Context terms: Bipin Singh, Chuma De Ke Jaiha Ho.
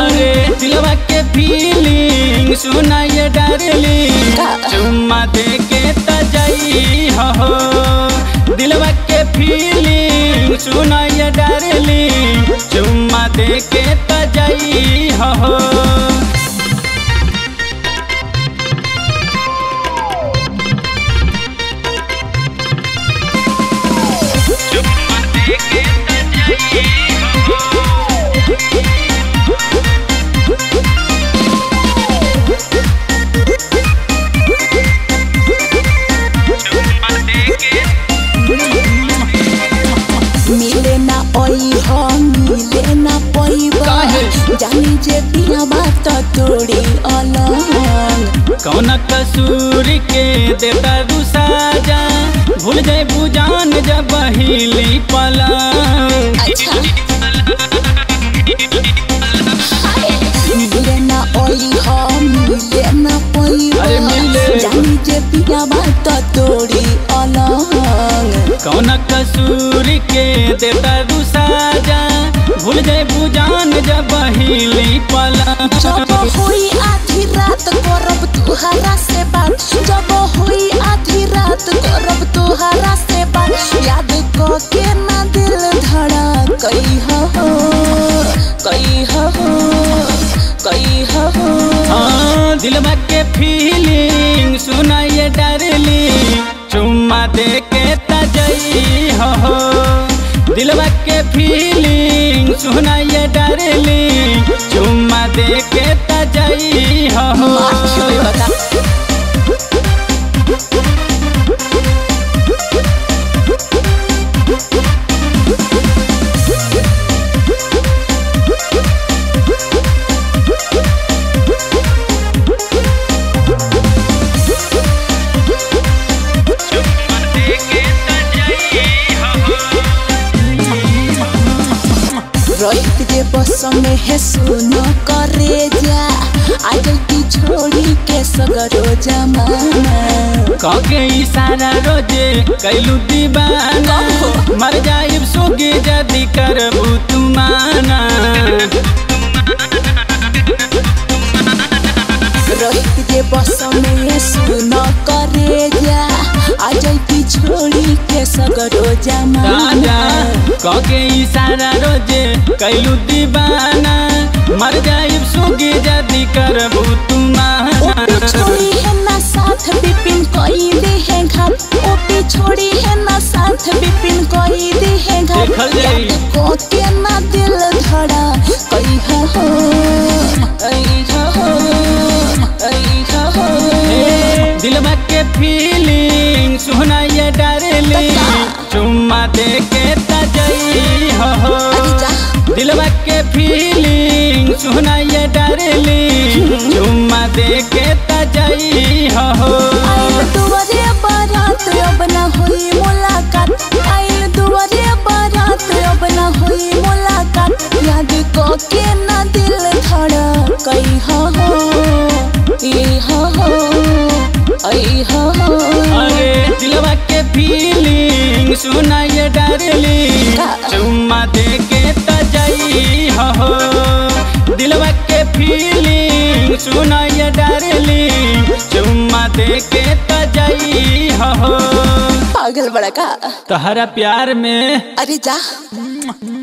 अरे दिलवा के फीलिंग सुनाए डार्लिंग, चुम्मा देके त जाई हो। दिलवा के फीलिंग सुनाए डार्लिंग, चुम्मा देके त जाई हो। जानी जे दिया बात तोड़ी अलग, कौन कसूर के देता दूसा जा, भूल जाए बुझान जब हिली पलंग। अच्छा मिले ना ओई हो, मिले ना पई हो, जानी जे दिया बात तोड़ी अलग, कौन कसूर के देता दूसा जा, भूल जाए बुझान जब हिली पलंग। जब हुई आधी रात करब तुहरा से बात, जब हुई आधी रात करब तुहरा से बात, याद क के ना दिल धड़क कई हो, कई हो, कई हो। हाँ दिलवा के फीलिंग सुनाए डार्लिंग, चुम्मा देके त जाई हो। दिलवा के फीलिंग सुनाइए डार्लिंग, चुम्मा देके त जाई हो। रोहित जे बस में है सुनो करे जा, आजकल की छोड़ी के सगरो जमाना, कके इशारा रोजे कैलू दीवाना, मर जाइब सोगे जदी करबू तुमाना। रोहित जे बस में है सुनो करे जा, आजकल की छोड़ी के सगरो जमाना, कके इशारा रोजे कैलू दीवाना, मर जाइब सोगे जदी करबू तुमाना। छोड़ी है ना साथ बिपिन कोई दे है घर, ओ पी छोड़ी है ना साथ बिपिन कोई दे है घर, याद को के ना दिल धड़ा कई हो, कई हो, कई हो। दिलवा के फीलिंग सुनाए डार्लिंग, चुम्मा देके दिलवा के फीलिंग सुनाइए डार्लिंग, चुम्मा देके त जाई हो। आइल दुआरे बारात अब ना हुई मुलाकात, आइल दुआरे बारात अब ना हुई मुलाकात, याद क के ना दिल धड़कई हो, ई हो। अरे दिलवा के फीलिंग सुनाइए डार्लिंग, चुम्मा देके हो। दिलवा के फीलिंग सुनाए डार्लिंग, चुम्मा देके त जाई हो। पागल बड़ा का तहरा प्यार में। अरे जा।